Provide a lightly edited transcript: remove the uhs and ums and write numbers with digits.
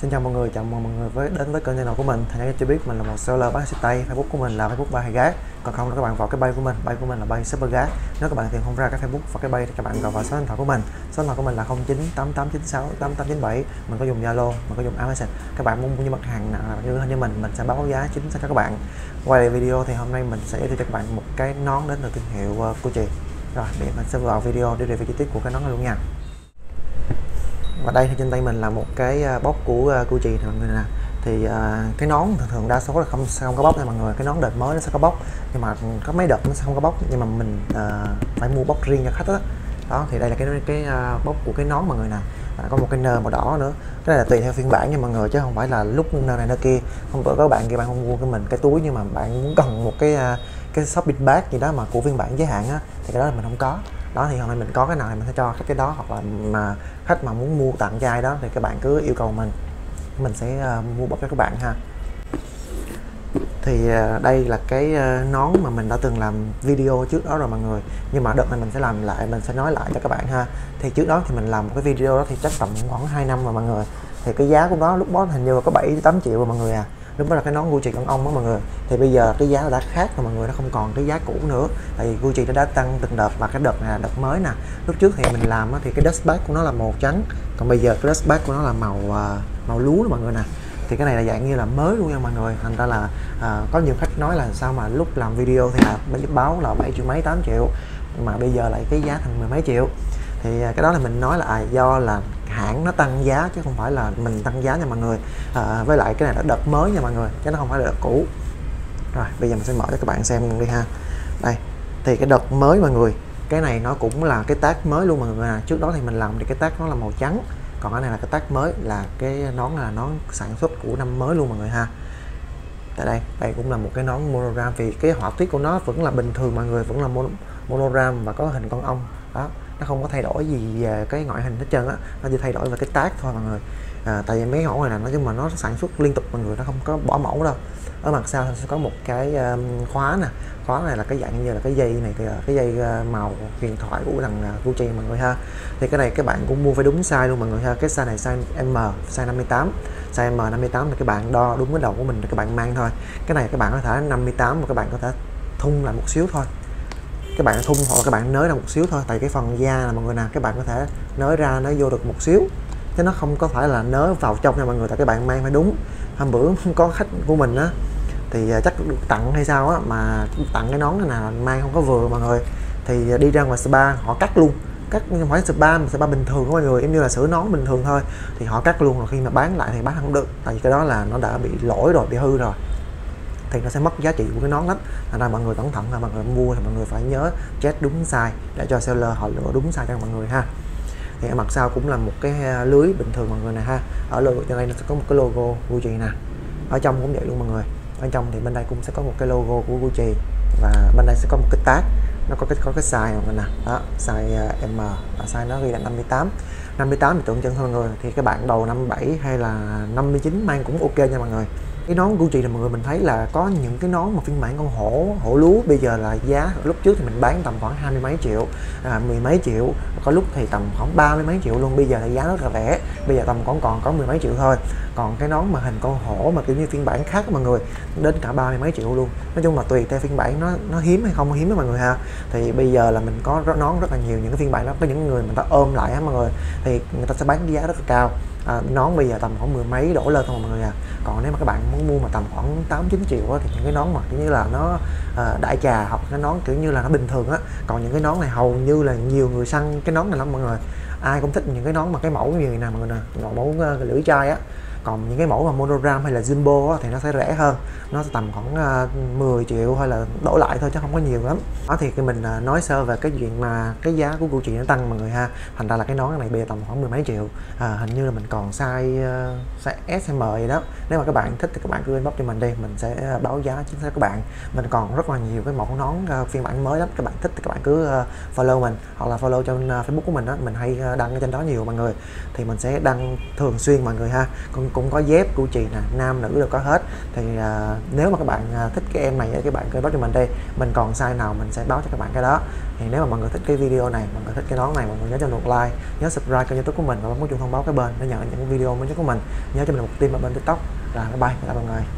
Xin chào mọi người, chào mừng mọi người đến với kênh channel của mình. Thầy Hải cho biết mình là một seller bán xịt tay, Facebook của mình là Facebook Ba Hải Gác. Còn không là các bạn vào cái bay của mình là bay shopper gác. Nếu các bạn tìm không ra cái Facebook và cái bay thì các bạn gọi vào số điện thoại của mình. Số điện thoại của mình là 0988968897. Mình có dùng Zalo, mình có dùng iMessage. Các bạn muốn như mặt hàng nào như mình sẽ báo giá chính xác cho các bạn. Quay lại video thì hôm nay mình sẽ giới thiệu cho các bạn một cái nón đến từ thương hiệu Gucci. Rồi để mình sẽ vào video để review chi tiết của cái nón này luôn nha. Và đây thì trên tay mình là một cái bóp của Gucci nè mọi người nè. Thì cái nón thường đa số là không có bóp nha mọi người. Cái nón đợt mới nó sẽ có bóp, nhưng mà có mấy đợt nó sẽ không có bóp, nhưng mà mình phải mua bóp riêng cho khách đó. Đó thì đây là cái bóp của cái nón mọi người nè. Và có một cái nơ màu đỏ nữa. Cái này là tùy theo phiên bản nha mọi người, chứ không phải là lúc nơ này nơ kia. Không có bạn kia bạn không mua cái mình cái túi, nhưng mà bạn muốn cần một cái shopping bag gì đó mà của phiên bản giới hạn á, thì cái đó là mình không có. Đó thì hôm nay mình có cái nào thì mình sẽ cho khách cái đó, hoặc là mà khách mà muốn mua tặng cho ai đó thì các bạn cứ yêu cầu mình sẽ mua bóp cho các bạn ha. Thì đây là cái nón mà mình đã từng làm video trước đó rồi mọi người, nhưng mà đợt này mình sẽ làm lại, mình sẽ nói lại cho các bạn ha. Thì trước đó thì mình làm một cái video đó thì chắc tầm khoảng 2 năm rồi mọi người. Thì cái giá của nó lúc đó hình như là có 7-8 triệu rồi mọi người à. Lúc đó là cái nón Gucci con ong đó mọi người. Thì bây giờ cái giá đã khác rồi mọi người, nó không còn cái giá cũ nữa. Tại vì Gucci nó đã tăng từng đợt, và cái đợt này là đợt mới nè. Lúc trước thì mình làm thì cái dust bag của nó là màu trắng, còn bây giờ cái dust bag của nó là màu lúa đó mọi người nè. Thì cái này là dạng như là mới luôn nha mọi người. Thành ra là có nhiều khách nói là sao mà lúc làm video thì là báo là 7 triệu mấy 8 triệu, mà bây giờ lại cái giá thành 10 mấy triệu. Thì cái đó là mình nói là do là hãng nó tăng giá chứ không phải là mình tăng giá nha mọi người. Với lại cái này là đợt mới nha mọi người, chứ nó không phải là đợt cũ. Rồi bây giờ mình sẽ mở cho các bạn xem luôn đi ha. Đây thì cái đợt mới mọi người, cái này nó cũng là cái tag mới luôn mọi người à. Trước đó thì mình làm thì cái tag nó là màu trắng, còn cái này là cái tag mới, là cái nón là nó sản xuất của năm mới luôn mọi người ha. Tại đây đây cũng là một cái nón monogram, vì cái họa tiết của nó vẫn là bình thường mọi người, vẫn là monogram và có hình con ong đó, nó không có thay đổi gì về cái ngoại hình hết trơn á, nó chỉ thay đổi về cái tag thôi mọi người. Tại vì mấy mẫu này là nhưng mà nó sản xuất liên tục mọi người, nó không có bỏ mẫu đâu. Ở mặt sau sẽ có một cái khóa nè, khóa này là cái dạng như là cái dây này, cái dây màu huyền thoại của thằng Gucci mọi người ha. Thì cái này các bạn cũng mua phải đúng size luôn mọi người ha. Cái size này size M, size 58, size M 58 là các bạn đo đúng cái đầu của mình là các bạn mang thôi. Cái này các bạn có thể 58 mà các bạn có thể thun lại một xíu thôi, các bạn thun hoặc là các bạn nới ra một xíu thôi. Tại cái phần da là mọi người nào các bạn có thể nới ra nó vô được một xíu, chứ nó không có phải là nới vào trong nha mọi người. Tại các bạn mang phải đúng. Hôm bữa không có khách của mình á, thì chắc được tặng hay sao á, mà tặng cái nón này là mang không có vừa mọi người. Thì đi ra ngoài spa họ cắt luôn, cắt không phải spa mà spa bình thường của mọi người, em như là sửa nón bình thường thôi, thì họ cắt luôn. Rồi khi mà bán lại thì bán không được, tại vì cái đó là nó đã bị lỗi rồi, bị hư rồi, thì nó sẽ mất giá trị của cái nón lắm. Thành ra mọi người cẩn thận, là mọi người mua thì mọi người phải nhớ check đúng size để cho seller họ lựa đúng size cho mọi người ha. Thì ở mặt sau cũng là một cái lưới bình thường mọi người này ha. Ở logo trên đây nó sẽ có một cái logo Gucci nè, ở trong cũng vậy luôn mọi người. Ở trong thì bên đây cũng sẽ có một cái logo của Gucci, và bên đây sẽ có một cái tag, nó có cái size mọi người nè. Đó, size M và size nó ghi là 58. 58 thì tượng trưng thôi mọi người. Thì các bạn đầu 57 hay là 59 mang cũng ok nha mọi người. Cái nón Gucci là mọi người mình thấy là có những cái nón mà phiên bản con hổ lúa bây giờ là giá, lúc trước thì mình bán tầm khoảng 20 mấy triệu, 10 mấy triệu, có lúc thì tầm khoảng 30 mấy triệu luôn. Bây giờ là giá rất là rẻ, bây giờ tầm còn có 10 mấy triệu thôi. Còn cái nón mà hình con hổ mà kiểu như phiên bản khác mọi người đến cả 30 mấy triệu luôn. Nói chung là tùy theo phiên bản nó hiếm hay không hiếm với mọi người ha. Thì bây giờ là mình có nón rất là nhiều những cái phiên bản đó, có những người người ta ôm lại á mọi người, thì người ta sẽ bán cái giá rất là cao. Nón bây giờ tầm khoảng 10 mấy đổ lên thôi mọi người à. Còn nếu mà các bạn muốn mua mà tầm khoảng 8-9 triệu á, thì những cái nón mà kiểu như là nó đại trà, hoặc cái nón kiểu như là nó bình thường á. Còn những cái nón này hầu như là nhiều người săn cái nón này lắm mọi người. Ai cũng thích những cái nón mà cái mẫu như vậy nè mọi người nè, mẫu lưỡi chai á. Còn những cái mẫu mà monogram hay là jumbo á, thì nó sẽ rẻ hơn, nó sẽ tầm khoảng 10 triệu hay là đổ lại thôi, chứ không có nhiều lắm. Đó thì mình nói sơ về cái chuyện mà cái giá của Gucci nó tăng mọi người ha. Thành ra là cái nón này bây giờ tầm khoảng 10 mấy triệu. Hình như là mình còn size SM vậy đó. Nếu mà các bạn thích thì các bạn cứ inbox cho mình đi, mình sẽ báo giá chính xác các bạn. Mình còn rất là nhiều cái mẫu nón phiên bản mới lắm, các bạn thích thì các bạn cứ follow mình, hoặc là follow trên Facebook của mình á. Mình hay đăng ở trên đó nhiều mọi người, thì mình sẽ đăng thường xuyên mọi người ha. Còn cũng có dép Gucci nè, nam nữ đều có hết. Thì nếu mà các bạn thích cái em này, các bạn cứ báo cho mình đi, mình còn size nào mình sẽ báo cho các bạn cái đó. Thì nếu mà mọi người thích cái video này, mọi người thích cái nón này, mọi người nhớ cho mình một like, nhớ subscribe kênh YouTube của mình và bấm chuông thông báo cái bên để nhận những video mới nhất của mình, nhớ cho mình một tim ở bên TikTok. Rồi bye bye, tạm biệt mọi người.